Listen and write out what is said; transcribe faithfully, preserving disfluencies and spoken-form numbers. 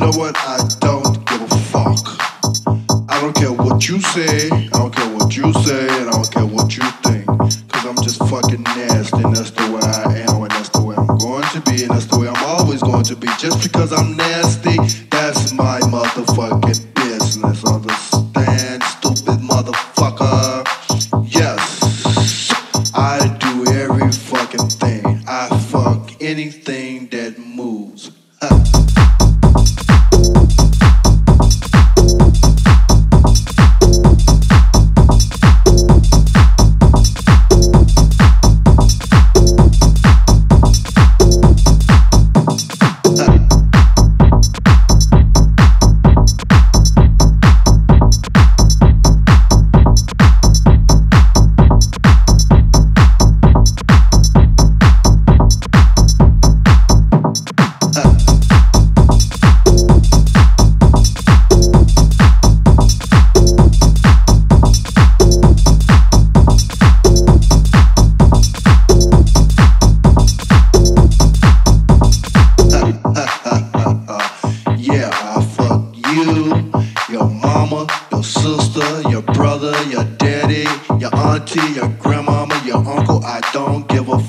You know what? I don't give a fuck. I don't care what you say, I don't care what you say, and I don't care what you think. Cause I'm just fucking nasty, and that's the way I am, and that's the way I'm going to be, and that's the way I'm always going to be. Just because I'm nasty, that's my motherfucking business. Understand, stupid motherfucker? Yes, I do every fucking thing. I fuck anything that moves. Your brother, your daddy, your auntie, your grandmama, your uncle, I don't give a fuck.